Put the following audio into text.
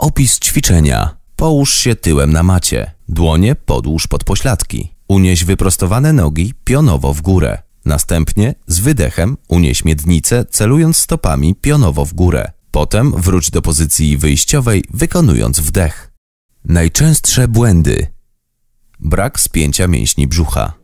Opis ćwiczenia. Połóż się tyłem na macie. Dłonie podłóż pod pośladki. Unieś wyprostowane nogi pionowo w górę. Następnie z wydechem unieś miednicę, celując stopami pionowo w górę. Potem wróć do pozycji wyjściowej, wykonując wdech. Najczęstsze błędy. Brak spięcia mięśni brzucha.